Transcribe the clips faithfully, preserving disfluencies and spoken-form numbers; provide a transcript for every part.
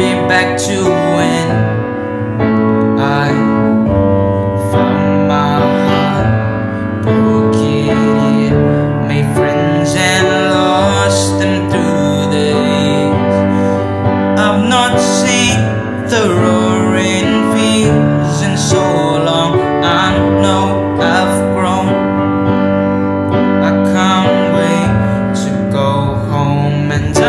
me back to when I found my heart broken, made friends and lost them through the years. I've not seen the roaring fields in so long. I know I've grown. I can't wait to go home, and I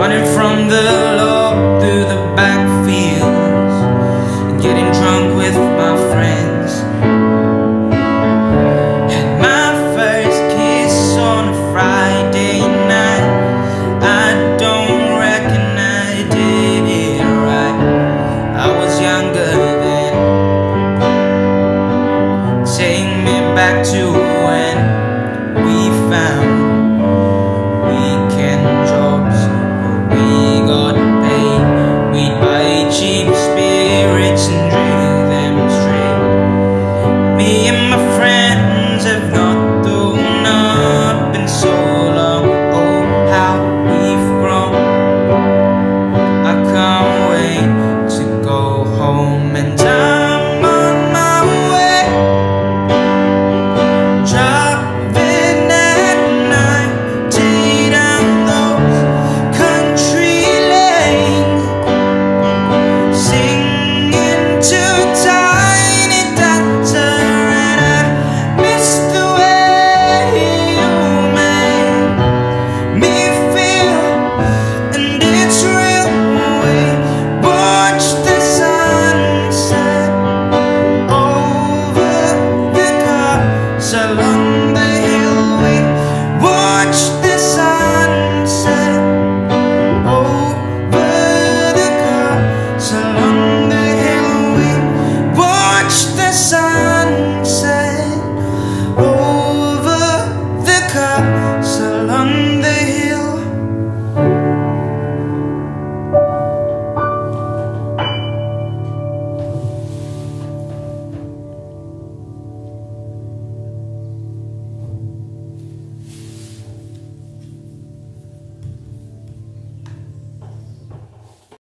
running from the law through the backfields, getting drunk with my friends. Had my first kiss on a Friday night. I don't reckon I did it right. I was younger then. Take me back to when we found